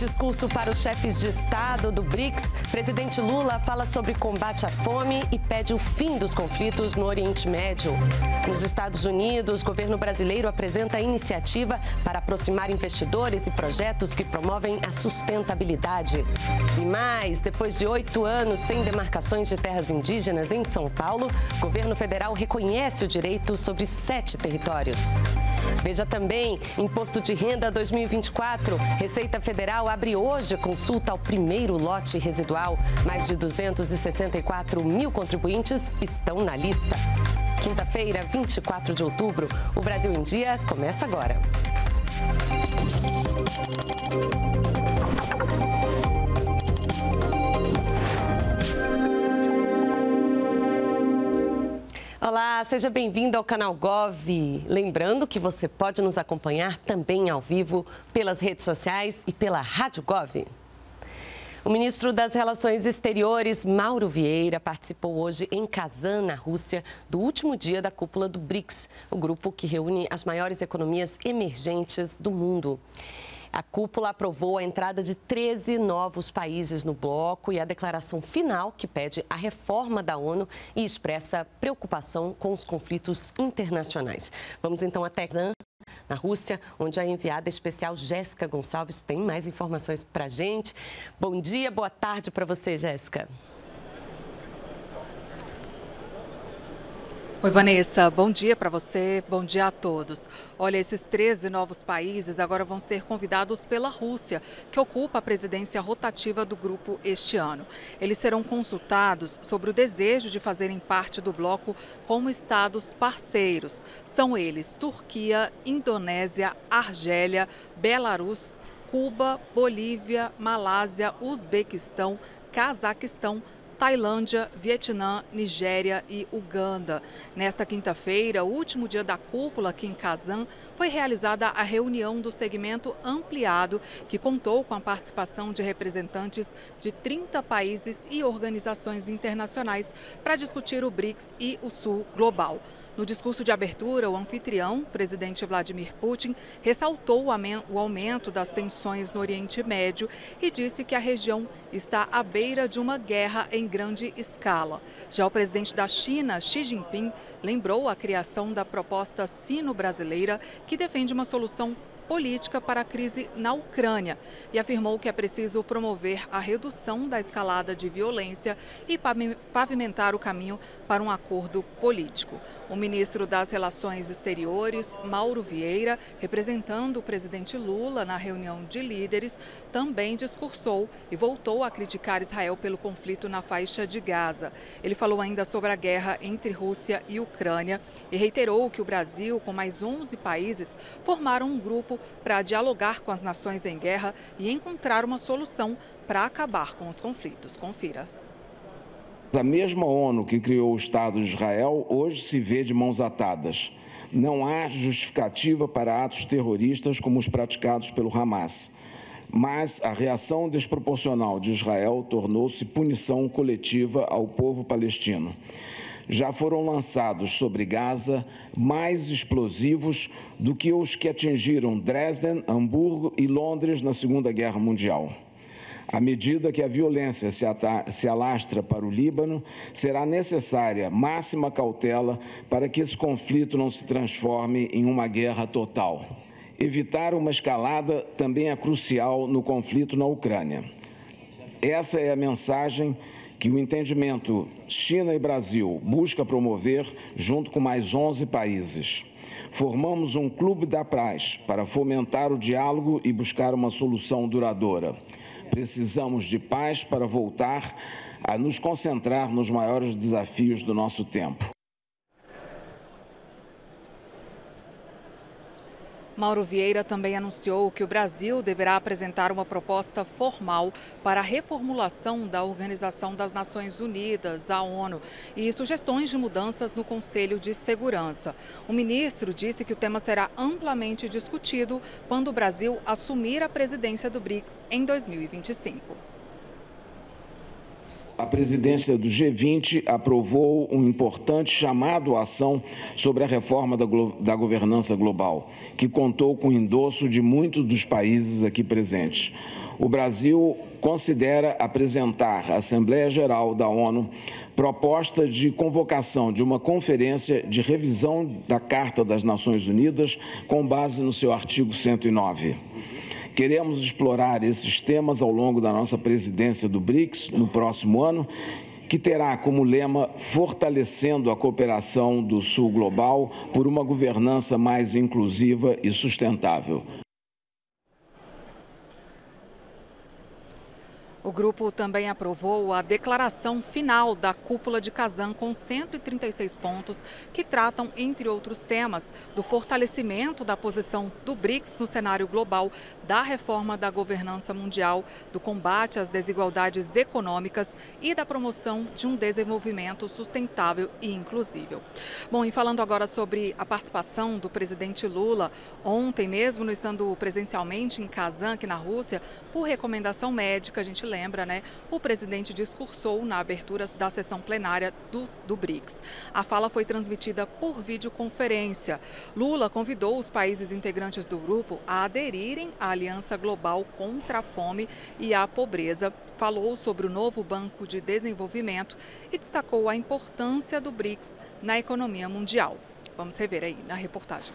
discurso para os chefes de Estado do BRICS, presidente Lula fala sobre combate à fome e pede o fim dos conflitos no Oriente Médio. Nos Estados Unidos, o governo brasileiro apresenta iniciativa para aproximar investidores e projetos que promovem a sustentabilidade. E mais, depois de 8 anos sem demarcações de terras indígenas em São Paulo, o governo federal reconhece o direito sobre 7 territórios. Veja também, Imposto de Renda 2024, Receita Federal abre hoje consulta ao primeiro lote residual. Mais de 264 mil contribuintes estão na lista. Quinta-feira, 24 de outubro, o Brasil em Dia começa agora. Olá, seja bem-vindo ao canal Gov. Lembrando que você pode nos acompanhar também ao vivo pelas redes sociais e pela Rádio Gov. O ministro das Relações Exteriores, Mauro Vieira, participou hoje em Kazan, na Rússia, do último dia da cúpula do BRICS, o grupo que reúne as maiores economias emergentes do mundo. A cúpula aprovou a entrada de 13 novos países no bloco e a declaração final que pede a reforma da ONU e expressa preocupação com os conflitos internacionais. Vamos então até Kazan, na Rússia, onde a enviada especial Jéssica Gonçalves tem mais informações para a gente. Bom dia, boa tarde para você, Jéssica. Oi, Vanessa. Bom dia para você, bom dia a todos. Olha, esses 13 novos países agora vão ser convidados pela Rússia, que ocupa a presidência rotativa do grupo este ano. Eles serão consultados sobre o desejo de fazerem parte do bloco como estados parceiros. São eles Turquia, Indonésia, Argélia, Belarus, Cuba, Bolívia, Malásia, Uzbequistão, Cazaquistão, Tailândia, Vietnã, Nigéria e Uganda. Nesta quinta-feira, o último dia da cúpula aqui em Kazan, foi realizada a reunião do segmento ampliado, que contou com a participação de representantes de 30 países e organizações internacionais para discutir o BRICS e o Sul Global. No discurso de abertura, o anfitrião, presidente Vladimir Putin, ressaltou o aumento das tensões no Oriente Médio e disse que a região está à beira de uma guerra em grande escala. Já o presidente da China, Xi Jinping, lembrou a criação da proposta sino-brasileira, que defende uma solução política para a crise na Ucrânia e afirmou que é preciso promover a redução da escalada de violência e pavimentar o caminho para um acordo político. O ministro das Relações Exteriores, Mauro Vieira, representando o presidente Lula na reunião de líderes, também discursou e voltou a criticar Israel pelo conflito na faixa de Gaza. Ele falou ainda sobre a guerra entre Rússia e Ucrânia e reiterou que o Brasil, com mais 11 países, formaram um grupo para dialogar com as nações em guerra e encontrar uma solução para acabar com os conflitos. Confira. A mesma ONU que criou o Estado de Israel hoje se vê de mãos atadas. Não há justificativa para atos terroristas como os praticados pelo Hamas, mas a reação desproporcional de Israel tornou-se punição coletiva ao povo palestino. Já foram lançados sobre Gaza mais explosivos do que os que atingiram Dresden, Hamburgo e Londres na Segunda Guerra Mundial. À medida que a violência se alastra para o Líbano, será necessária máxima cautela para que esse conflito não se transforme em uma guerra total. Evitar uma escalada também é crucial no conflito na Ucrânia. Essa é a mensagem que o entendimento China e Brasil busca promover junto com mais 11 países. Formamos um clube da paz para fomentar o diálogo e buscar uma solução duradoura. Precisamos de paz para voltar a nos concentrar nos maiores desafios do nosso tempo. Mauro Vieira também anunciou que o Brasil deverá apresentar uma proposta formal para a reformulação da Organização das Nações Unidas, a ONU, e sugestões de mudanças no Conselho de Segurança. O ministro disse que o tema será amplamente discutido quando o Brasil assumir a presidência do BRICS em 2025. A presidência do G20 aprovou um importante chamado à ação sobre a reforma da governança global, que contou com o endosso de muitos dos países aqui presentes. o Brasil considera apresentar à Assembleia Geral da ONU proposta de convocação de uma conferência de revisão da Carta das Nações Unidas com base no seu artigo 109. Queremos explorar esses temas ao longo da nossa presidência do BRICS no próximo ano, que terá como lema fortalecendo a cooperação do Sul global por uma governança mais inclusiva e sustentável. O grupo também aprovou a declaração final da cúpula de Kazan com 136 pontos que tratam, entre outros temas, do fortalecimento da posição do BRICS no cenário global, da reforma da governança mundial, do combate às desigualdades econômicas e da promoção de um desenvolvimento sustentável e inclusivo. Bom, e falando agora sobre a participação do presidente Lula, ontem mesmo, não estando presencialmente em Kazan, aqui na Rússia, por recomendação médica, a gente lembra, né? O presidente discursou na abertura da sessão plenária do BRICS. A fala foi transmitida por videoconferência. Lula convidou os países integrantes do grupo a aderirem à Aliança Global Contra a Fome e a Pobreza, falou sobre o novo Banco de Desenvolvimento e destacou a importância do BRICS na economia mundial. Vamos rever aí na reportagem.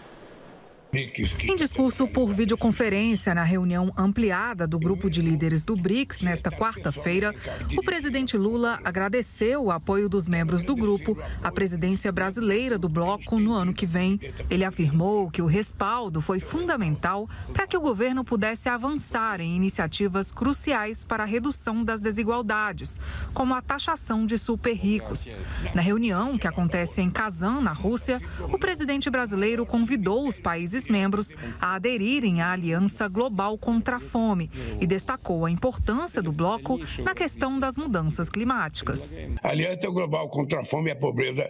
Em discurso por videoconferência na reunião ampliada do grupo de líderes do BRICS nesta quarta-feira, o presidente Lula agradeceu o apoio dos membros do grupo à presidência brasileira do bloco no ano que vem. Ele afirmou que o respaldo foi fundamental para que o governo pudesse avançar em iniciativas cruciais para a redução das desigualdades, como a taxação de super-ricos. Na reunião, que acontece em Kazan, na Rússia, o presidente brasileiro convidou os países membros a aderirem à Aliança Global Contra a Fome e destacou a importância do bloco na questão das mudanças climáticas. A Aliança Global Contra a Fome e a Pobreza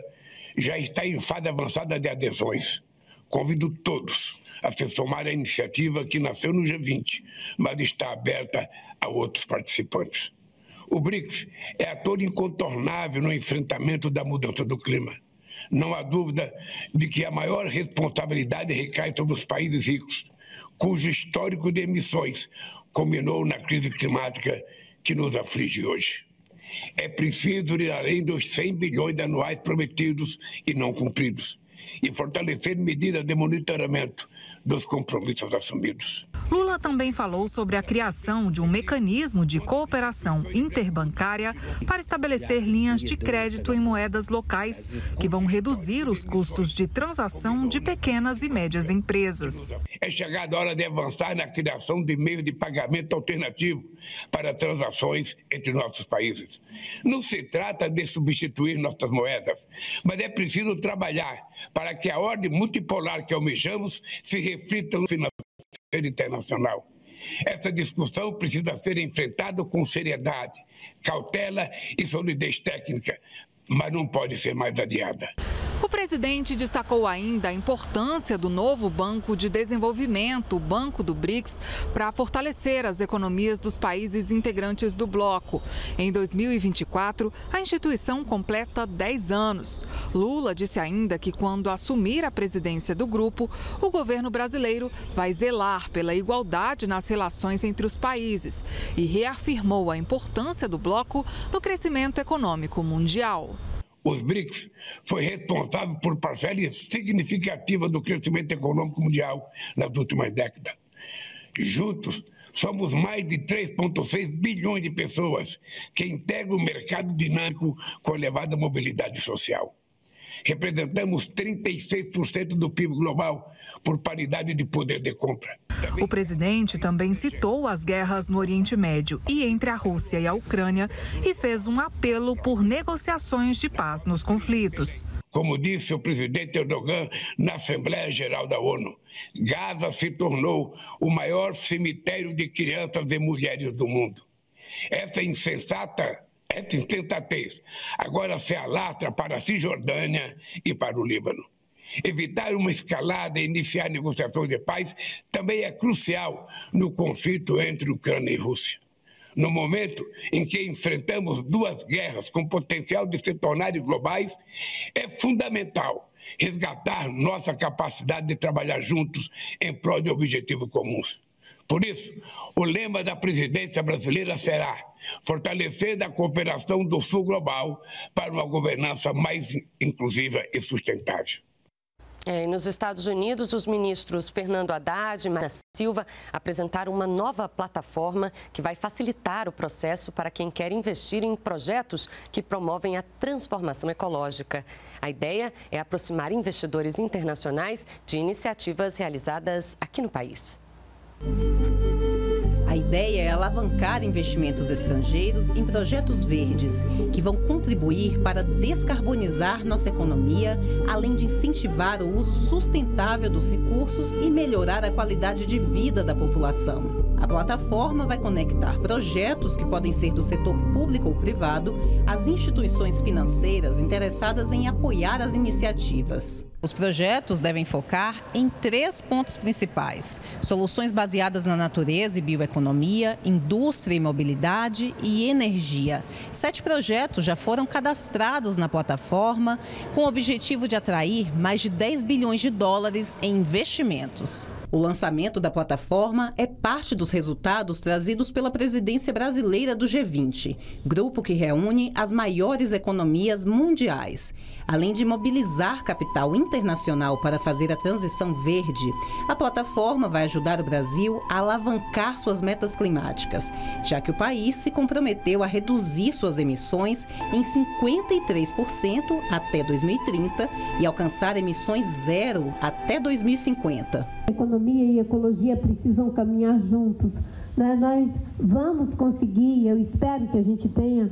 já está em fase avançada de adesões. Convido todos a se somar à iniciativa que nasceu no G20, mas está aberta a outros participantes. O BRICS é ator incontornável no enfrentamento da mudança do clima. Não há dúvida de que a maior responsabilidade recai sobre os países ricos, cujo histórico de emissões culminou na crise climática que nos aflige hoje. É preciso ir além dos 100 bilhões anuais prometidos e não cumpridos e fortalecer medidas de monitoramento dos compromissos assumidos. Lula também falou sobre a criação de um mecanismo de cooperação interbancária para estabelecer linhas de crédito em moedas locais que vão reduzir os custos de transação de pequenas e médias empresas. É chegada a hora de avançar na criação de meio de pagamento alternativo para transações entre nossos países. Não se trata de substituir nossas moedas, mas é preciso trabalhar para que a ordem multipolar que almejamos se reflita no financeiro internacional. Essa discussão precisa ser enfrentada com seriedade, cautela e solidez técnica, mas não pode ser mais adiada. O presidente destacou ainda a importância do novo Banco de Desenvolvimento, o Banco do BRICS, para fortalecer as economias dos países integrantes do bloco. Em 2024, a instituição completa 10 anos. Lula disse ainda que quando assumir a presidência do grupo, o governo brasileiro vai zelar pela igualdade nas relações entre os países e reafirmou a importância do bloco no crescimento econômico mundial. Os BRICS foi responsável por parcela significativa do crescimento econômico mundial nas últimas décadas. Juntos, somos mais de 3,6 bilhões de pessoas que integram o mercado dinâmico com elevada mobilidade social. Representamos 36% do PIB global por paridade de poder de compra. O presidente também citou as guerras no Oriente Médio e entre a Rússia e a Ucrânia e fez um apelo por negociações de paz nos conflitos. Como disse o presidente Erdogan na Assembleia Geral da ONU, Gaza se tornou o maior cemitério de crianças e mulheres do mundo. Essa insensatez agora se alastra para a Cisjordânia e para o Líbano. Evitar uma escalada e iniciar negociações de paz também é crucial no conflito entre Ucrânia e Rússia. No momento em que enfrentamos duas guerras com potencial de se tornarem globais, é fundamental resgatar nossa capacidade de trabalhar juntos em prol de objetivos comuns. Por isso, o lema da presidência brasileira será fortalecer a cooperação do Sul global para uma governança mais inclusiva e sustentável. E nos Estados Unidos, os ministros Fernando Haddad e Mauro Silva apresentaram uma nova plataforma que vai facilitar o processo para quem quer investir em projetos que promovem a transformação ecológica. A ideia é aproximar investidores internacionais de iniciativas realizadas aqui no país. A ideia é alavancar investimentos estrangeiros em projetos verdes, que vão contribuir para descarbonizar nossa economia, além de incentivar o uso sustentável dos recursos e melhorar a qualidade de vida da população. A plataforma vai conectar projetos que podem ser do setor público ou privado às instituições financeiras interessadas em apoiar as iniciativas. Os projetos devem focar em 3 pontos principais: soluções baseadas na natureza e bioeconomia, indústria e mobilidade e energia. 7 projetos já foram cadastrados na plataforma, com o objetivo de atrair mais de US$ 10 bilhões em investimentos. O lançamento da plataforma é parte dos resultados trazidos pela presidência brasileira do G20, grupo que reúne as maiores economias mundiais. Além de mobilizar capital internacional para fazer a transição verde, a plataforma vai ajudar o Brasil a alavancar suas metas climáticas, já que o país se comprometeu a reduzir suas emissões em 53% até 2030 e alcançar emissões zero até 2050. Economia e ecologia precisam caminhar juntos, né? Nós vamos conseguir, eu espero que a gente tenha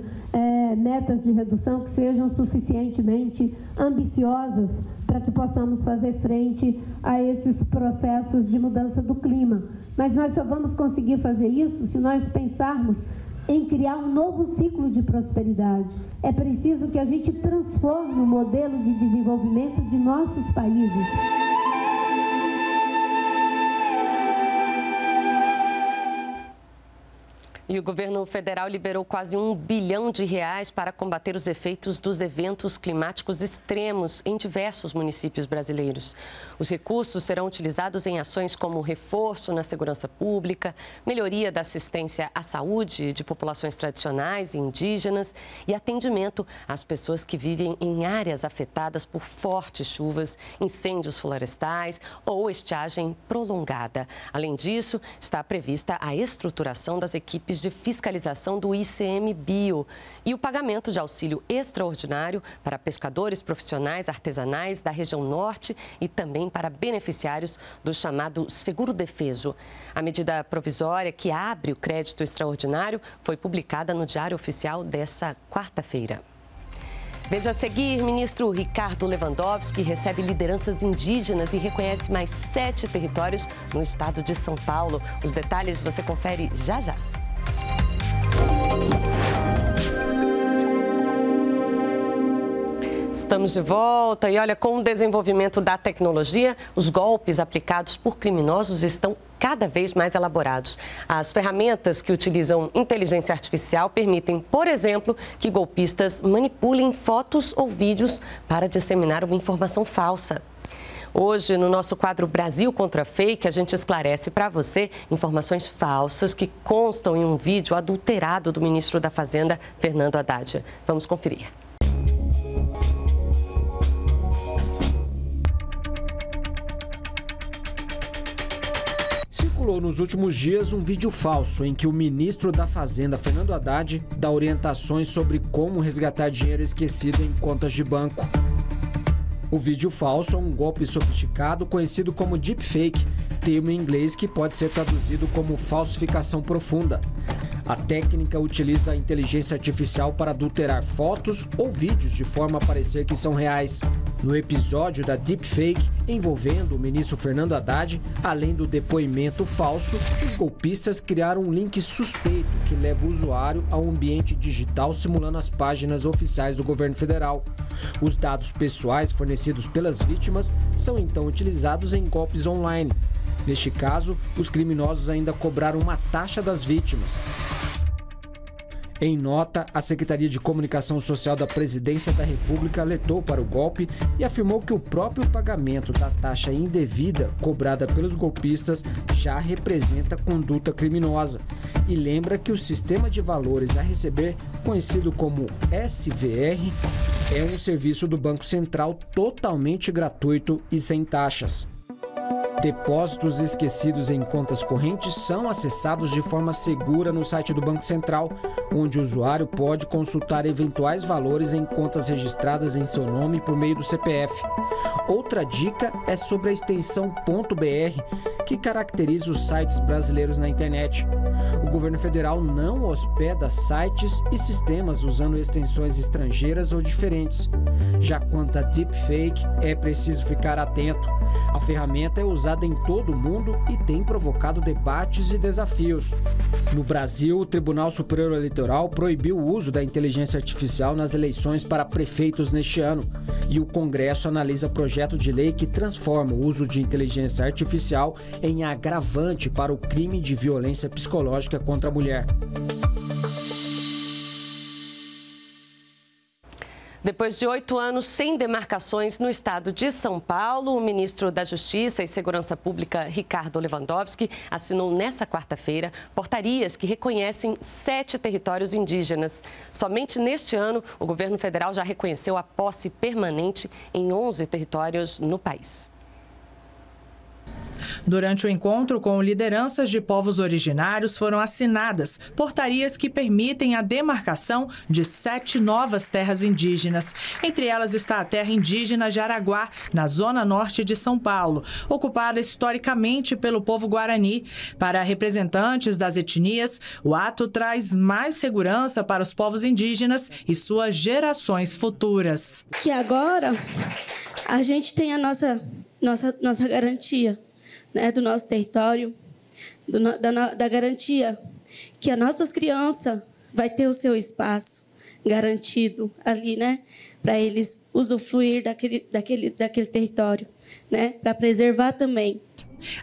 metas de redução que sejam suficientemente ambiciosas para que possamos fazer frente a esses processos de mudança do clima. Mas nós só vamos conseguir fazer isso se nós pensarmos em criar um novo ciclo de prosperidade. É preciso que a gente transforme o modelo de desenvolvimento de nossos países. E o governo federal liberou quase R$ 1 bilhão para combater os efeitos dos eventos climáticos extremos em diversos municípios brasileiros. Os recursos serão utilizados em ações como reforço na segurança pública, melhoria da assistência à saúde de populações tradicionais e indígenas e atendimento às pessoas que vivem em áreas afetadas por fortes chuvas, incêndios florestais ou estiagem prolongada. Além disso, está prevista a estruturação das equipes de fiscalização do ICMBio e o pagamento de auxílio extraordinário para pescadores profissionais artesanais da região norte e também para beneficiários do chamado seguro defeso. A medida provisória que abre o crédito extraordinário foi publicada no Diário Oficial desta quarta-feira. Veja a seguir, ministro Ricardo Lewandowski recebe lideranças indígenas e reconhece mais 7 territórios no estado de São Paulo. Os detalhes você confere já já. Estamos de volta e olha, com o desenvolvimento da tecnologia, os golpes aplicados por criminosos estão cada vez mais elaborados. As ferramentas que utilizam inteligência artificial permitem, por exemplo, que golpistas manipulem fotos ou vídeos para disseminar uma informação falsa. Hoje, no nosso quadro Brasil Contra Fake, a gente esclarece para você informações falsas que constam em um vídeo adulterado do ministro da Fazenda, Fernando Haddad. Vamos conferir. Circulou nos últimos dias um vídeo falso em que o ministro da Fazenda, Fernando Haddad, dá orientações sobre como resgatar dinheiro esquecido em contas de banco. O vídeo falso é um golpe sofisticado conhecido como deepfake, termo em inglês que pode ser traduzido como falsificação profunda. A técnica utiliza a inteligência artificial para adulterar fotos ou vídeos de forma a parecer que são reais. No episódio da deepfake, envolvendo o ministro Fernando Haddad, além do depoimento falso, os golpistas criaram um link suspeito que leva o usuário a um ambiente digital simulando as páginas oficiais do governo federal. Os dados pessoais fornecidos pelas vítimas são então utilizados em golpes online. Neste caso, os criminosos ainda cobraram uma taxa das vítimas. Em nota, a Secretaria de Comunicação Social da Presidência da República alertou para o golpe e afirmou que o próprio pagamento da taxa indevida cobrada pelos golpistas já representa conduta criminosa. E lembra que o sistema de valores a receber, conhecido como SVR, é um serviço do Banco Central totalmente gratuito e sem taxas. Depósitos esquecidos em contas correntes são acessados de forma segura no site do Banco Central, onde o usuário pode consultar eventuais valores em contas registradas em seu nome por meio do CPF. Outra dica é sobre a extensão .br, que caracteriza os sites brasileiros na internet. O governo federal não hospeda sites e sistemas usando extensões estrangeiras ou diferentes. Já quanto a deepfake, é preciso ficar atento. A ferramenta é usada em todo o mundo e tem provocado debates e desafios. No Brasil, o Tribunal Superior Eleitoral proibiu o uso da inteligência artificial nas eleições para prefeitos neste ano. E o Congresso analisa projeto de lei que transforma o uso de inteligência artificial em agravante para o crime de violência psicológica contra a mulher. Depois de 8 anos sem demarcações no estado de São Paulo, o ministro da Justiça e Segurança Pública, Ricardo Lewandowski, assinou nesta quarta-feira portarias que reconhecem 7 territórios indígenas. Somente neste ano, o governo federal já reconheceu a posse permanente em 11 territórios no país. Durante o encontro com lideranças de povos originários, foram assinadas portarias que permitem a demarcação de 7 novas terras indígenas. Entre elas está a terra indígena Jaraguá, na zona norte de São Paulo, ocupada historicamente pelo povo Guarani. Para representantes das etnias, o ato traz mais segurança para os povos indígenas e suas gerações futuras. Que agora a gente tem a nossa garantia, né, do nosso território, da garantia que as nossas crianças vai ter o seu espaço garantido ali, né, para eles usufruir daquele território, né, para preservar também.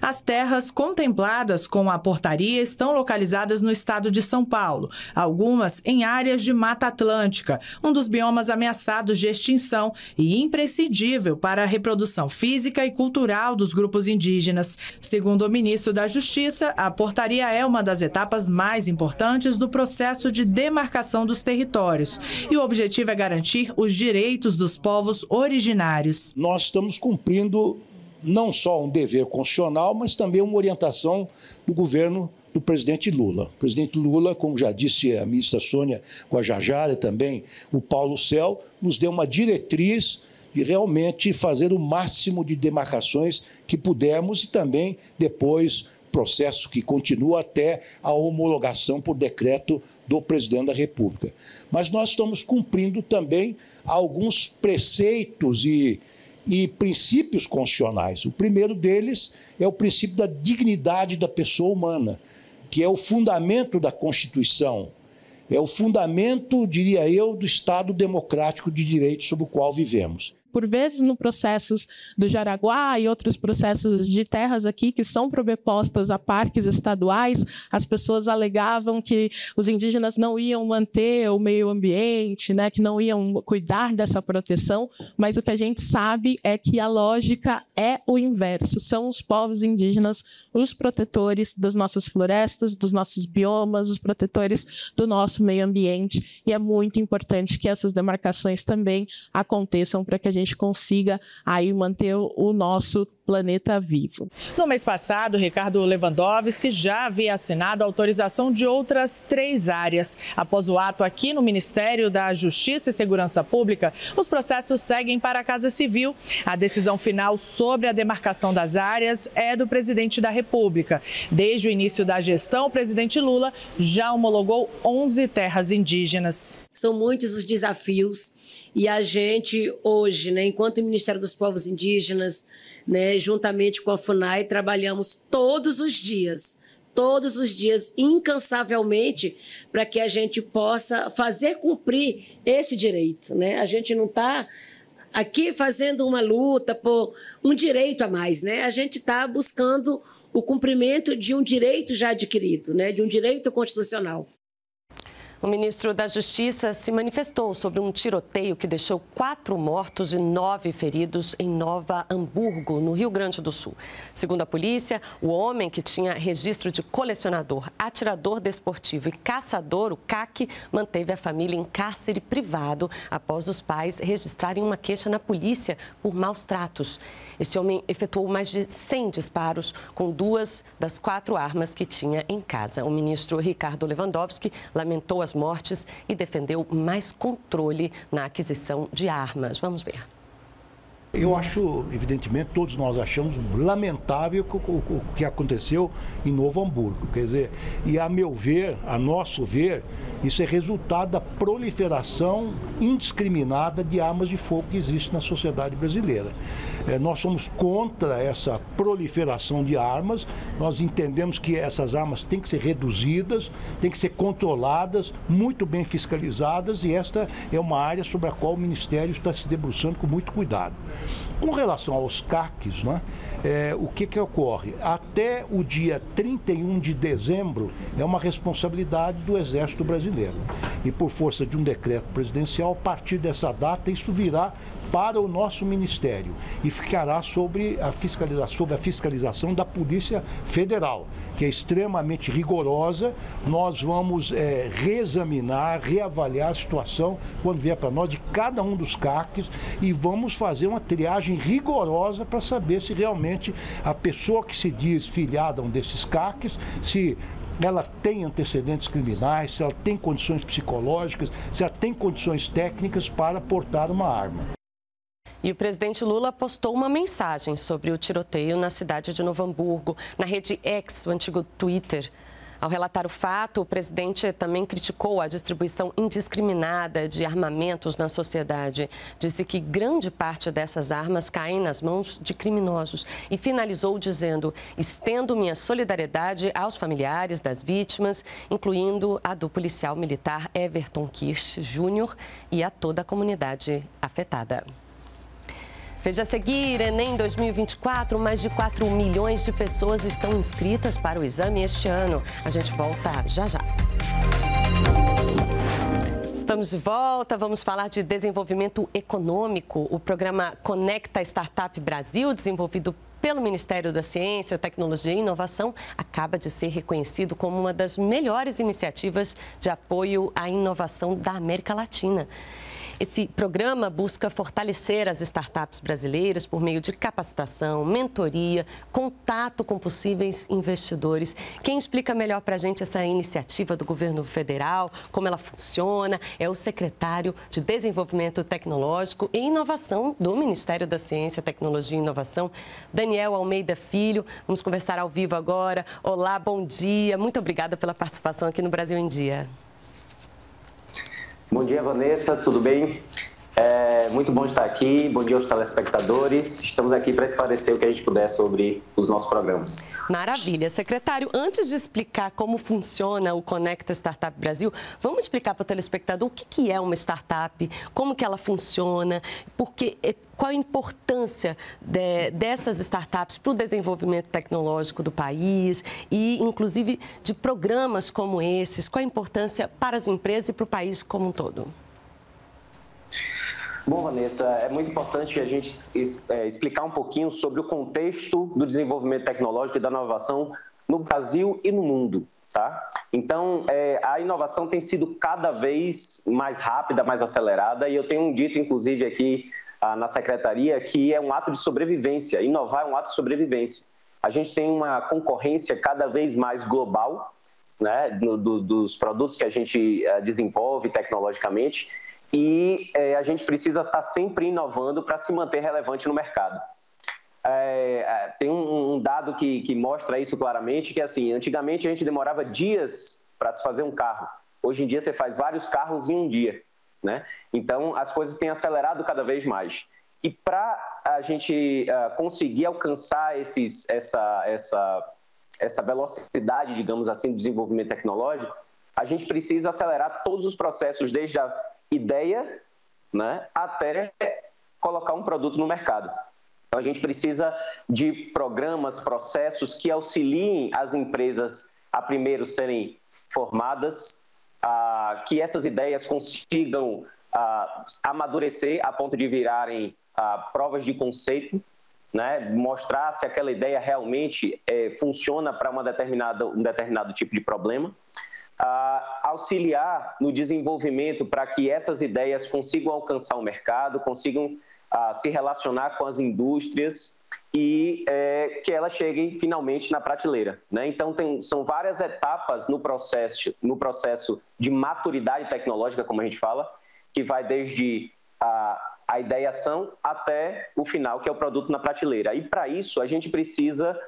As terras contempladas com a portaria estão localizadas no estado de São Paulo, algumas em áreas de Mata Atlântica, um dos biomas ameaçados de extinção e imprescindível para a reprodução física e cultural dos grupos indígenas. Segundo o ministro da Justiça, a portaria é uma das etapas mais importantes do processo de demarcação dos territórios e o objetivo é garantir os direitos dos povos originários. Nós estamos cumprindo não só um dever constitucional, mas também uma orientação do governo do presidente Lula. O presidente Lula, como já disse a ministra Sônia Guajajara, também o Paulo Cell, nos deu uma diretriz de realmente fazer o máximo de demarcações que pudermos e também depois processo que continua até a homologação por decreto do presidente da República. Mas nós estamos cumprindo também alguns preceitos e princípios constitucionais. O primeiro deles é o princípio da dignidade da pessoa humana, que é o fundamento da Constituição, é o fundamento, diria eu, do Estado democrático de direito sobre o qual vivemos. Por vezes, no processos do Jaraguá e outros processos de terras aqui que são sobrepostas a parques estaduais, as pessoas alegavam que os indígenas não iam manter o meio ambiente, né, que não iam cuidar dessa proteção, mas o que a gente sabe é que a lógica é o inverso. São os povos indígenas os protetores das nossas florestas, dos nossos biomas, os protetores do nosso meio ambiente. E é muito importante que essas demarcações também aconteçam para que a gente consiga aí manter o nosso planeta vivo. No mês passado, Ricardo Lewandowski já havia assinado a autorização de outras 3 áreas. Após o ato aqui no Ministério da Justiça e Segurança Pública, os processos seguem para a Casa Civil. A decisão final sobre a demarcação das áreas é do presidente da República. Desde o início da gestão, o presidente Lula já homologou 11 terras indígenas. São muitos os desafios e a gente hoje, né, enquanto Ministério dos Povos Indígenas, né, juntamente com a FUNAI, trabalhamos todos os dias, incansavelmente, para que a gente possa fazer cumprir esse direito, né? A gente não está aqui fazendo uma luta por um direito a mais, né? A gente está buscando o cumprimento de um direito já adquirido, né? De um direito constitucional. O ministro da Justiça se manifestou sobre um tiroteio que deixou 4 mortos e 9 feridos em Novo Hamburgo, no Rio Grande do Sul. Segundo a polícia, o homem que tinha registro de colecionador, atirador desportivo e caçador, o CAC, manteve a família em cárcere privado após os pais registrarem uma queixa na polícia por maus tratos. Esse homem efetuou mais de 100 disparos com 2 das 4 armas que tinha em casa. O ministro Ricardo Lewandowski lamentou as mortes e defendeu mais controle na aquisição de armas. Vamos ver. Eu acho, evidentemente, todos nós achamos lamentável o que aconteceu em Novo Hamburgo. Quer dizer, e a meu ver, a nosso ver, isso é resultado da proliferação indiscriminada de armas de fogo que existe na sociedade brasileira. Nós somos contra essa proliferação de armas, nós entendemos que essas armas têm que ser reduzidas, têm que ser controladas, muito bem fiscalizadas, e esta é uma área sobre a qual o Ministério está se debruçando com muito cuidado. Com relação aos CACs, né, o que ocorre? Até o dia 31 de dezembro é uma responsabilidade do Exército Brasileiro. E por força de um decreto presidencial, a partir dessa data, isso virá para o nosso Ministério e ficará sobre a fiscalização da Polícia Federal, que é extremamente rigorosa. Nós vamos reexaminar, reavaliar a situação quando vier para nós de cada um dos CACs e vamos fazer uma triagem rigorosa para saber se realmente a pessoa que se diz filiada a um desses CACs, se ela tem antecedentes criminais, se ela tem condições psicológicas, se ela tem condições técnicas para portar uma arma. E o presidente Lula postou uma mensagem sobre o tiroteio na cidade de Novo Hamburgo, na rede X, o antigo Twitter. Ao relatar o fato, o presidente também criticou a distribuição indiscriminada de armamentos na sociedade. Disse que grande parte dessas armas caem nas mãos de criminosos. E finalizou dizendo: estendo minha solidariedade aos familiares das vítimas, incluindo a do policial militar Everton Kirsch Júnior e a toda a comunidade afetada. Veja a seguir, Enem 2024, mais de 4 milhões de pessoas estão inscritas para o exame este ano. A gente volta já já. Estamos de volta, vamos falar de desenvolvimento econômico. O programa Conecta Startup Brasil, desenvolvido pelo Ministério da Ciência, Tecnologia e Inovação, acaba de ser reconhecido como uma das melhores iniciativas de apoio à inovação da América Latina. Esse programa busca fortalecer as startups brasileiras por meio de capacitação, mentoria, contato com possíveis investidores. Quem explica melhor para a gente essa iniciativa do governo federal, como ela funciona, é o secretário de Desenvolvimento Tecnológico e Inovação do Ministério da Ciência, Tecnologia e Inovação, Daniel Almeida Filho. Vamos conversar ao vivo agora. Olá, bom dia. Muito obrigada pela participação aqui no Brasil em Dia. Bom dia, Vanessa, tudo bem? Muito bom estar aqui, bom dia aos telespectadores. Estamos aqui para esclarecer o que a gente puder sobre os nossos programas. Maravilha. Secretário, antes de explicar como funciona o Conecta Startup Brasil, vamos explicar para o telespectador o que é uma startup, como que ela funciona, porque, qual a importância dessas startups para o desenvolvimento tecnológico do país e, inclusive, de programas como esses, qual a importância para as empresas e para o país como um todo? Bom, Vanessa, é muito importante a gente explicar um pouquinho sobre o contexto do desenvolvimento tecnológico e da inovação no Brasil e no mundo, tá? Então, a inovação tem sido cada vez mais rápida, mais acelerada, e eu tenho dito, inclusive, aqui na Secretaria, que é um ato de sobrevivência. Inovar é um ato de sobrevivência. A gente tem uma concorrência cada vez mais global, né, dos produtos que a gente desenvolve tecnologicamente, e a gente precisa estar sempre inovando para se manter relevante no mercado. Tem um dado que mostra isso claramente, que assim, antigamente a gente demorava dias para se fazer um carro. Hoje em dia você faz vários carros em um dia, né? Então, as coisas têm acelerado cada vez mais. E para a gente conseguir alcançar essa velocidade, digamos assim, do desenvolvimento tecnológico, a gente precisa acelerar todos os processos, desde a ideia, né, até colocar um produto no mercado. Então, a gente precisa de programas, processos que auxiliem as empresas a primeiro serem formadas, a que essas ideias consigam amadurecer a ponto de virarem provas de conceito, né? Mostrar se aquela ideia realmente funciona para um determinado tipo de problema, auxiliar no desenvolvimento para que essas ideias consigam alcançar o mercado, consigam se relacionar com as indústrias e que elas cheguem finalmente na prateleira, né? Então, são várias etapas no processo de maturidade tecnológica, como a gente fala, que vai desde a ideiação até o final, que é o produto na prateleira. E, para isso, a gente precisa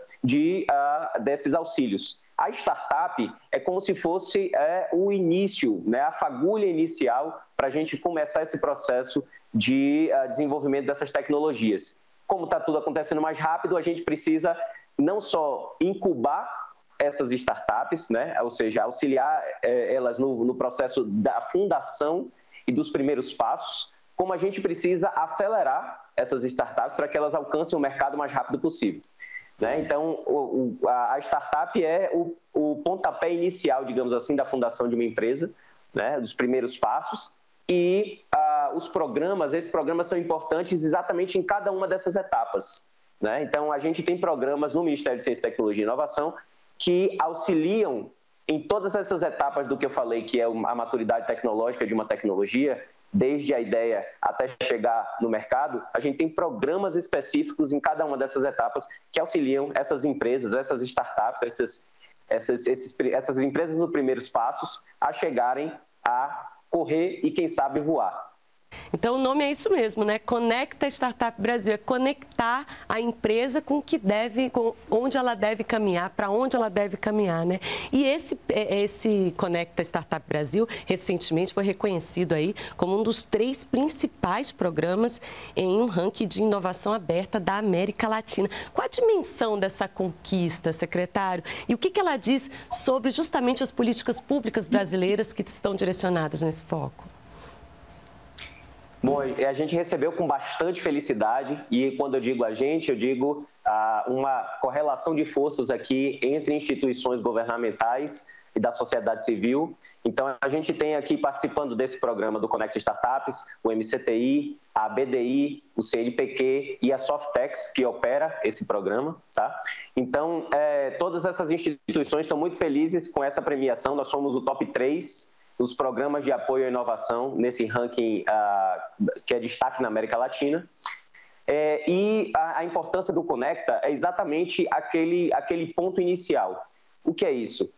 desses auxílios. A startup é como se fosse o início, né, a fagulha inicial para a gente começar esse processo de desenvolvimento dessas tecnologias. Como está tudo acontecendo mais rápido, a gente precisa não só incubar essas startups, né, ou seja, auxiliar elas no processo da fundação e dos primeiros passos, como a gente precisa acelerar essas startups para que elas alcancem o mercado o mais rápido possível, né? Então, a startup é o pontapé inicial, digamos assim, da fundação de uma empresa, né? Dos primeiros passos. E esses programas são importantes exatamente em cada uma dessas etapas, né? Então, a gente tem programas no Ministério de Ciência, Tecnologia e Inovação que auxiliam em todas essas etapas do que eu falei, que é a maturidade tecnológica de uma tecnologia, desde a ideia até chegar no mercado. A gente tem programas específicos em cada uma dessas etapas que auxiliam essas empresas, essas startups, essas empresas nos primeiros passos a chegarem a correr e, quem sabe, voar. Então, o nome é isso mesmo, né? Conecta Startup Brasil, é conectar a empresa com o que deve, com onde ela deve caminhar, para onde ela deve caminhar, né? E esse Conecta Startup Brasil, recentemente, foi reconhecido aí como um dos 3 principais programas em um ranking de inovação aberta da América Latina. Qual a dimensão dessa conquista, secretário? E o que ela diz sobre justamente as políticas públicas brasileiras que estão direcionadas nesse foco? Bom, a gente recebeu com bastante felicidade, e quando eu digo a gente, eu digo uma correlação de forças aqui entre instituições governamentais e da sociedade civil. Então, a gente tem aqui participando desse programa do Conecta Startups, o MCTI, a BDI, o CNPq e a Softex, que opera esse programa, tá? Então, todas essas instituições estão muito felizes com essa premiação. Nós somos o top 3 dos programas de apoio à inovação nesse ranking que é destaque na América Latina. E a importância do Conecta é exatamente aquele ponto inicial. O que é isso?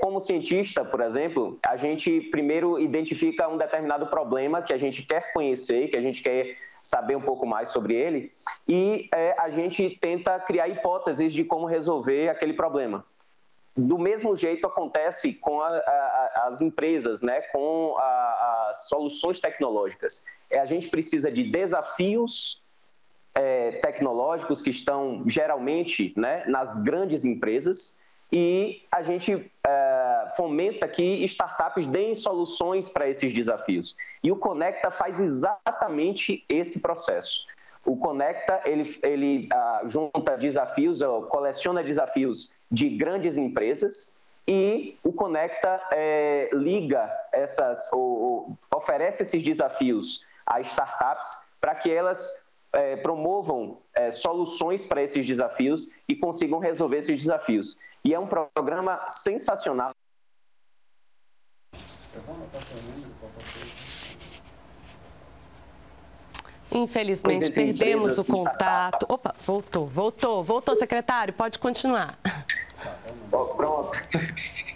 Como cientista, por exemplo, a gente primeiro identifica um determinado problema que a gente quer conhecer, que a gente quer saber um pouco mais sobre ele, e a gente tenta criar hipóteses de como resolver aquele problema. Do mesmo jeito acontece com as empresas, né? Com as soluções tecnológicas. A gente precisa de desafios tecnológicos que estão geralmente, né, nas grandes empresas, e a gente fomenta que startups deem soluções para esses desafios. E o Conecta faz exatamente esse processo. O Conecta, ele junta desafios, coleciona desafios de grandes empresas, e o Conecta oferece esses desafios a startups para que elas promovam soluções para esses desafios e consigam resolver esses desafios. E é um programa sensacional. Infelizmente, perdemos o contato. Opa, voltou, secretário, pode continuar. Pronto.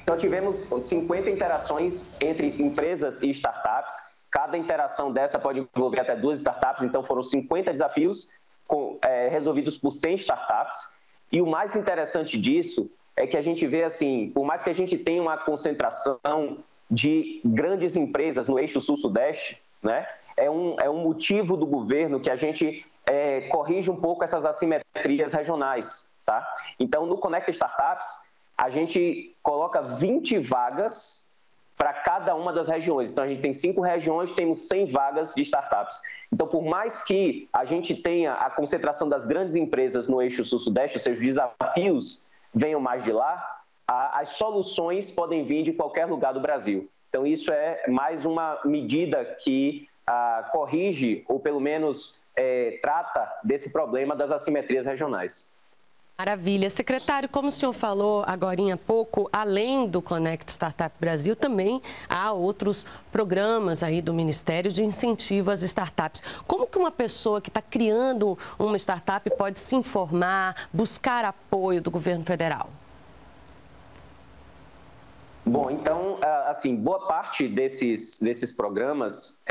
Então, tivemos 50 interações entre empresas e startups. Cada interação dessa pode envolver até 2 startups, então foram 50 desafios resolvidos por 100 startups. E o mais interessante disso é que a gente vê, assim, por mais que a gente tenha uma concentração de grandes empresas no eixo sul-sudeste, né? É um motivo do governo que a gente corrige um pouco essas assimetrias regionais, tá? Então, no Conecta Startups, a gente coloca 20 vagas para cada uma das regiões. Então, a gente tem 5 regiões, temos 100 vagas de startups. Então, por mais que a gente tenha a concentração das grandes empresas no eixo sul-sudeste, ou seja, os desafios venham mais de lá, as soluções podem vir de qualquer lugar do Brasil. Então, isso é mais uma medida que corrige, ou pelo menos trata desse problema das assimetrias regionais. Maravilha. Secretário, como o senhor falou agora há pouco, além do Conecta Startup Brasil, também há outros programas aí do Ministério de incentivo às startups. Como que uma pessoa que está criando uma startup pode se informar, buscar apoio do governo federal? Bom, então, assim, boa parte desses programas,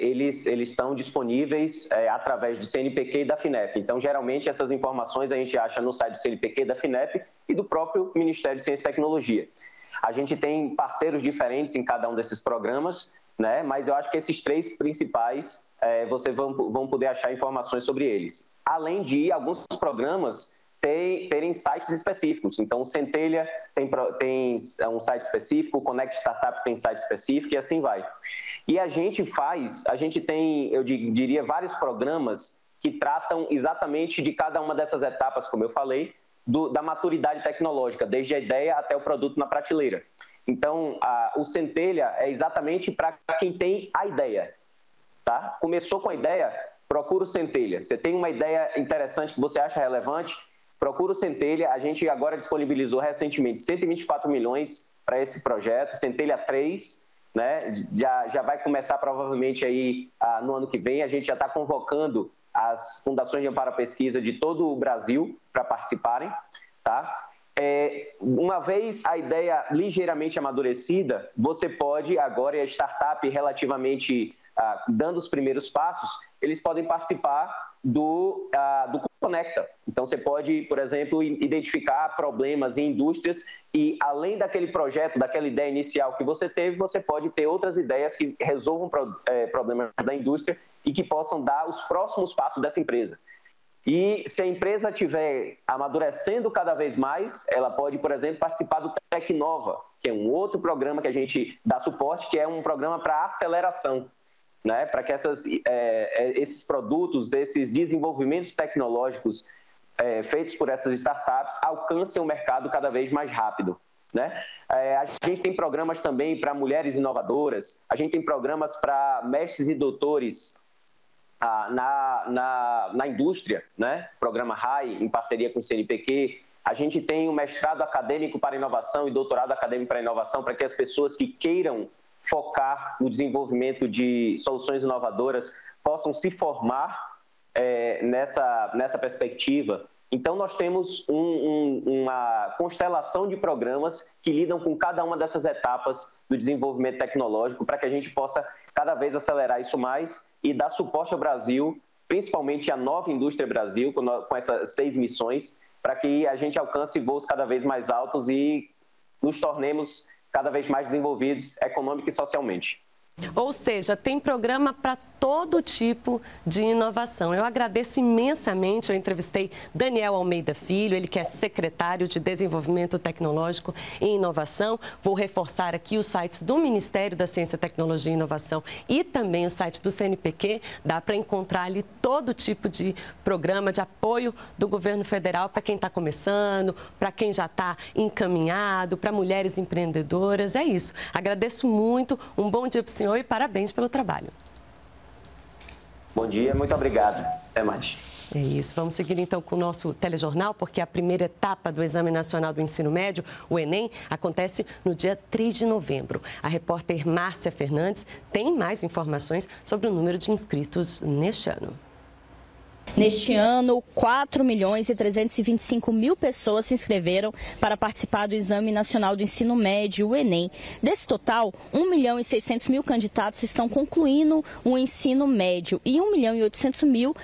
eles estão disponíveis através do CNPq e da FINEP. Então, geralmente, essas informações a gente acha no site do CNPq, da FINEP e do próprio Ministério de Ciência e Tecnologia. A gente tem parceiros diferentes em cada um desses programas, né? Mas eu acho que esses três principais, vocês vão poder achar informações sobre eles. Além de alguns programas terem sites específicos. Então, o Centelha tem um site específico, o Conecta Startups tem site específico e assim vai. E a gente tem, eu diria, vários programas que tratam exatamente de cada uma dessas etapas, como eu falei, da maturidade tecnológica, desde a ideia até o produto na prateleira. Então, o Centelha é exatamente para quem tem a ideia, tá? Começou com a ideia, procura o Centelha. Você tem uma ideia interessante que você acha relevante, procura o Centelha. A gente agora disponibilizou recentemente 124 milhões para esse projeto, Centelha 3, né? Já vai começar provavelmente aí no ano que vem. A gente já está convocando as fundações de amparo à pesquisa de todo o Brasil para participarem, tá? Uma vez a ideia ligeiramente amadurecida, você pode agora, e a startup relativamente dando os primeiros passos, eles podem participar do Conecta. Então, você pode, por exemplo, identificar problemas em indústrias e, além daquele projeto, daquela ideia inicial que você teve, você pode ter outras ideias que resolvam problemas da indústria e que possam dar os próximos passos dessa empresa. E se a empresa estiver amadurecendo cada vez mais, ela pode, por exemplo, participar do Tecnova, que é um outro programa que a gente dá suporte, que é um programa para aceleração, né? Para que esses produtos, esses desenvolvimentos tecnológicos feitos por essas startups alcancem o mercado cada vez mais rápido, né? A gente tem programas também para mulheres inovadoras, a gente tem programas para mestres e doutores na indústria, né? Programa RAI, em parceria com o CNPq. A gente tem um mestrado acadêmico para inovação e doutorado acadêmico para inovação, para que as pessoas que queiram focar no desenvolvimento de soluções inovadoras possam se formar nessa perspectiva. Então, nós temos uma constelação de programas que lidam com cada uma dessas etapas do desenvolvimento tecnológico, para que a gente possa cada vez acelerar isso mais e dar suporte ao Brasil, principalmente à nova indústria Brasil, com essas 6 missões, para que a gente alcance voos cada vez mais altos e nos tornemos cada vez mais desenvolvidos econômica e socialmente. Ou seja, tem programa para todo tipo de inovação. Eu agradeço imensamente, eu entrevistei Daniel Almeida Filho, ele que é secretário de Desenvolvimento Tecnológico e Inovação. Vou reforçar aqui os sites do Ministério da Ciência, Tecnologia e Inovação e também o site do CNPq. Dá para encontrar ali todo tipo de programa de apoio do governo federal para quem está começando, para quem já está encaminhado, para mulheres empreendedoras. É isso. Agradeço muito, um bom dia para o senhor e parabéns pelo trabalho. Bom dia, muito obrigado. Até mais. É isso. Vamos seguir então com o nosso telejornal, porque a primeira etapa do Exame Nacional do Ensino Médio, o Enem, acontece no dia 3 de novembro. A repórter Márcia Fernandes tem mais informações sobre o número de inscritos neste ano. Neste ano, 4.325.000 pessoas se inscreveram para participar do Exame Nacional do Ensino Médio, o Enem. Desse total, 1.600.000 candidatos estão concluindo o ensino médio e 1.800.000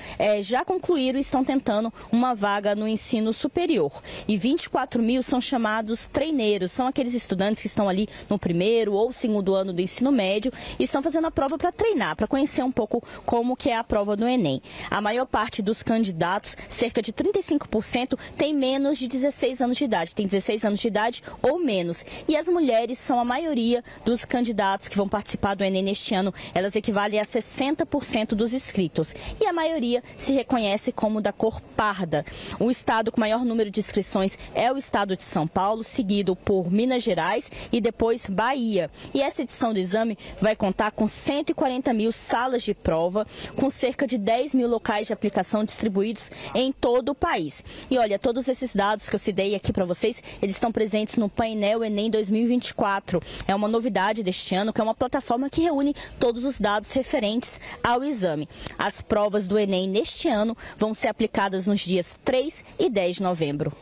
já concluíram e estão tentando uma vaga no ensino superior. E 24.000 são chamados treineiros, são aqueles estudantes que estão ali no primeiro ou segundo ano do ensino médio e estão fazendo a prova para treinar, para conhecer um pouco como que é a prova do Enem. A maior parte dos candidatos, cerca de 35%, tem menos de 16 anos de idade, tem 16 anos de idade ou menos. E as mulheres são a maioria dos candidatos que vão participar do Enem neste ano. Elas equivalem a 60% dos inscritos. E a maioria se reconhece como da cor parda. O estado com maior número de inscrições é o estado de São Paulo, seguido por Minas Gerais e depois Bahia. E essa edição do exame vai contar com 140 mil salas de prova, com cerca de 10 mil locais de aplicação distribuídos em todo o país. E olha, todos esses dados que eu citei aqui para vocês, eles estão presentes no painel Enem 2024. É uma novidade deste ano, que é uma plataforma que reúne todos os dados referentes ao exame. As provas do Enem neste ano vão ser aplicadas nos dias 3 e 10 de novembro.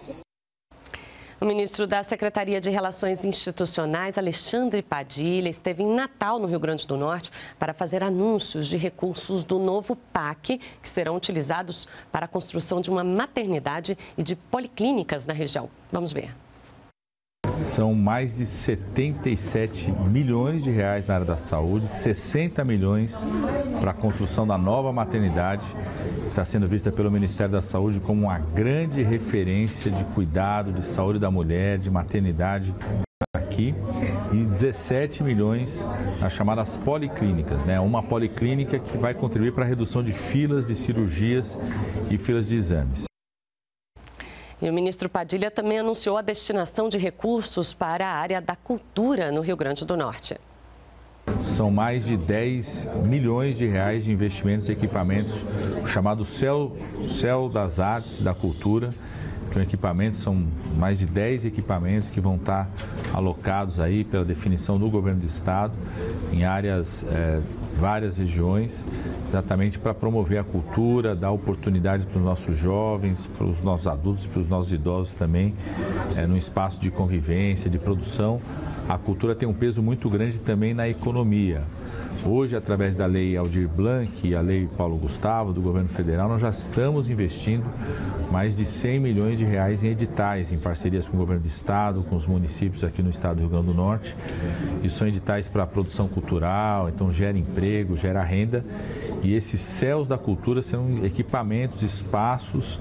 O ministro da Secretaria de Relações Institucionais, Alexandre Padilha, esteve em Natal, no Rio Grande do Norte, para fazer anúncios de recursos do novo CAC, que serão utilizados para a construção de uma maternidade e de policlínicas na região. Vamos ver. São mais de 77 milhões de reais na área da saúde, 60 milhões para a construção da nova maternidade, que está sendo vista pelo Ministério da Saúde como uma grande referência de cuidado, de saúde da mulher, de maternidade aqui. E 17 milhões nas chamadas policlínicas, né? Uma policlínica que vai contribuir para a redução de filas de cirurgias e filas de exames. E o ministro Padilha também anunciou a destinação de recursos para a área da cultura no Rio Grande do Norte. São mais de 10 milhões de reais de investimentos e equipamentos, o chamado Céu das Artes, da Cultura. Equipamentos, são mais de 10 equipamentos que vão estar alocados aí pela definição do governo do estado em áreas, várias regiões, exatamente para promover a cultura, dar oportunidades para os nossos jovens, para os nossos adultos e para os nossos idosos também, num espaço de convivência, de produção. A cultura tem um peso muito grande também na economia. Hoje, através da lei Aldir Blanc e a lei Paulo Gustavo, do governo federal, nós já estamos investindo mais de 100 milhões de reais em editais, em parcerias com o governo do estado, com os municípios aqui no estado do Rio Grande do Norte. Isso são editais para a produção cultural, então gera emprego, gera renda. E esses céus da cultura são equipamentos, espaços,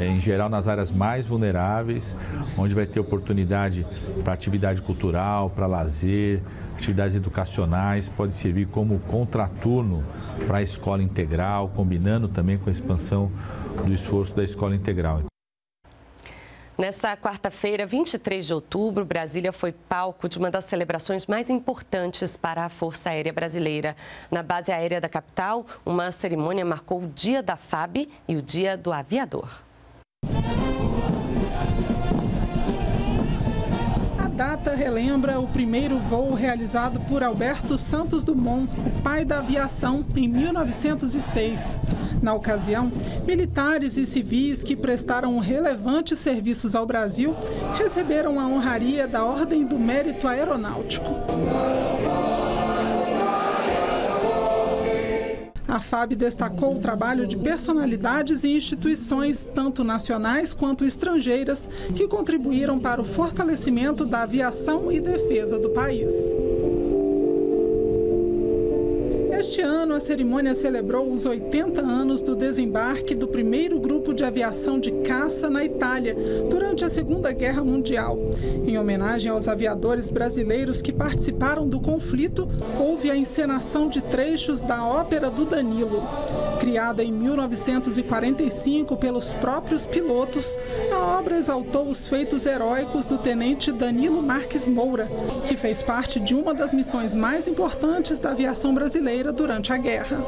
em geral nas áreas mais vulneráveis, onde vai ter oportunidade para atividade cultural, para lazer, atividades educacionais, pode servir como contraturno para a escola integral, combinando também com a expansão do esforço da escola integral. Nessa quarta-feira, 23 de outubro, Brasília foi palco de uma das celebrações mais importantes para a Força Aérea Brasileira. Na base aérea da capital, uma cerimônia marcou o Dia da FAB e o Dia do Aviador. A data relembra o primeiro voo realizado por Alberto Santos Dumont, o pai da aviação, em 1906. Na ocasião, militares e civis que prestaram relevantes serviços ao Brasil receberam a honraria da Ordem do Mérito Aeronáutico. A FAB destacou o trabalho de personalidades e instituições, tanto nacionais quanto estrangeiras, que contribuíram para o fortalecimento da aviação e defesa do país. Este ano, a cerimônia celebrou os 80 anos do desembarque do primeiro grupo de aviação de caça na Itália, durante a Segunda Guerra Mundial. Em homenagem aos aviadores brasileiros que participaram do conflito, houve a encenação de trechos da Ópera do Danilo. Criada em 1945 pelos próprios pilotos, a obra exaltou os feitos heróicos do tenente Danilo Marques Moura, que fez parte de uma das missões mais importantes da aviação brasileira durante a guerra.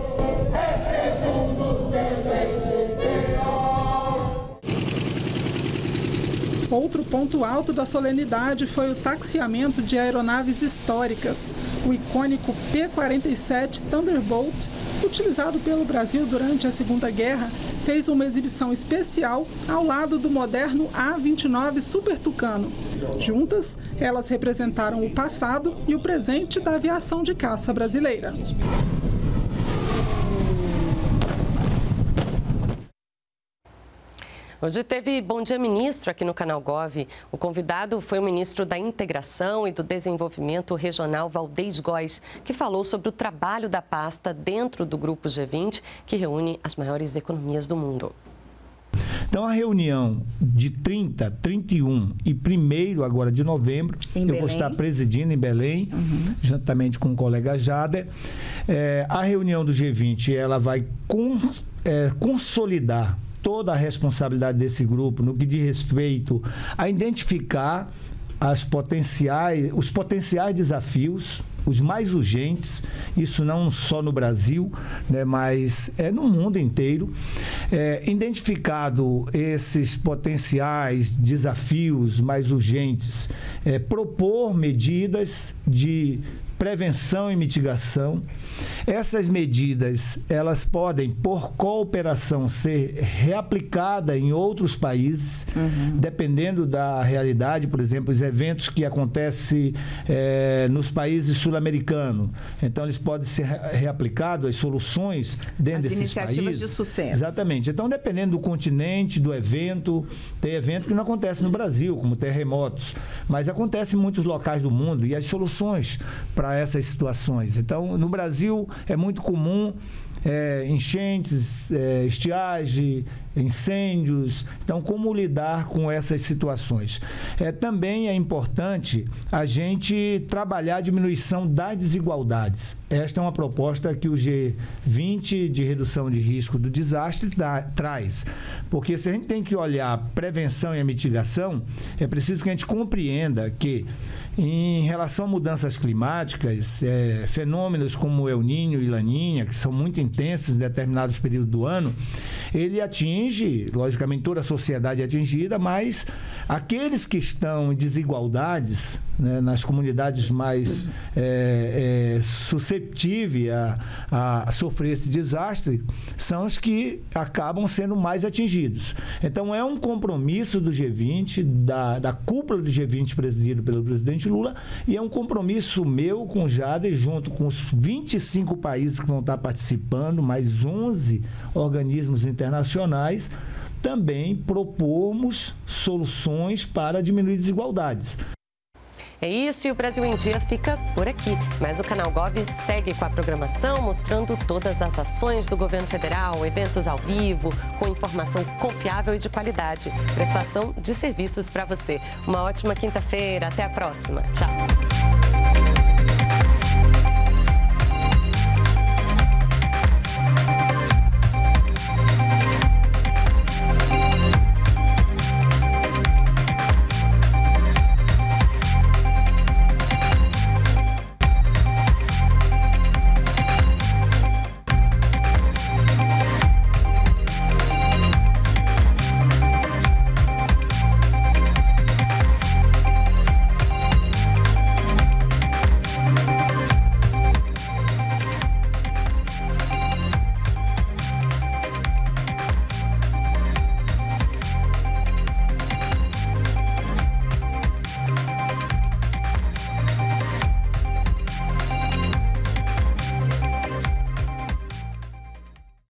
Outro ponto alto da solenidade foi o taxiamento de aeronaves históricas. O icônico P-47 Thunderbolt, utilizado pelo Brasil durante a Segunda Guerra, fez uma exibição especial ao lado do moderno A-29 Super Tucano. Juntas, elas representaram o passado e o presente da aviação de caça brasileira. Hoje teve Bom Dia Ministro aqui no Canal Gov. O convidado foi o ministro da Integração e do Desenvolvimento Regional, Valdez Góes, que falou sobre o trabalho da pasta dentro do grupo G20, que reúne as maiores economias do mundo. Então, a reunião de 30, 31 e 1º agora de novembro, eu vou estar presidindo em Belém, juntamente com o colega Jader. A reunião do G20, ela vai consolidar toda a responsabilidade desse grupo no que diz respeito a identificar os potenciais desafios, os mais urgentes, isso não só no Brasil, né, mas é no mundo inteiro. Identificado esses potenciais desafios mais urgentes, propor medidas de prevenção e mitigação. Essas medidas, elas podem, por cooperação, ser reaplicadas em outros países, dependendo da realidade. Por exemplo, os eventos que acontecem nos países sul-americanos. Então, eles podem ser reaplicados, as soluções dentro desses países. As iniciativas de sucesso. Exatamente. Então, dependendo do continente, do evento, tem evento que não acontece no Brasil, como terremotos, mas acontece em muitos locais do mundo, e as soluções para essas situações. Então, no Brasil é muito comum enchentes, estiagem, incêndios. Então, como lidar com essas situações? Também é importante a gente trabalhar a diminuição das desigualdades. Esta é uma proposta que o G20 de redução de risco do desastre traz. Porque se a gente tem que olhar a prevenção e a mitigação, é preciso que a gente compreenda que, em relação a mudanças climáticas, fenômenos como El Niño e Laninha, que são muito intensos em determinados períodos do ano, ele atinge, logicamente, toda a sociedade atingida, mas aqueles que estão em desigualdades, né, nas comunidades mais susceptíveis a sofrer esse desastre, são os que acabam sendo mais atingidos. Então, é um compromisso do G20, da cúpula do G20 presidido pelo presidente Lula, e é um compromisso meu com o Jader, junto com os 25 países que vão estar participando, mais 11 organismos internacionais, também propormos soluções para diminuir desigualdades. É isso, e o Brasil em Dia fica por aqui. Mas o Canal Gov segue com a programação, mostrando todas as ações do governo federal, eventos ao vivo, com informação confiável e de qualidade. Prestação de serviços para você. Uma ótima quinta-feira. Até a próxima. Tchau.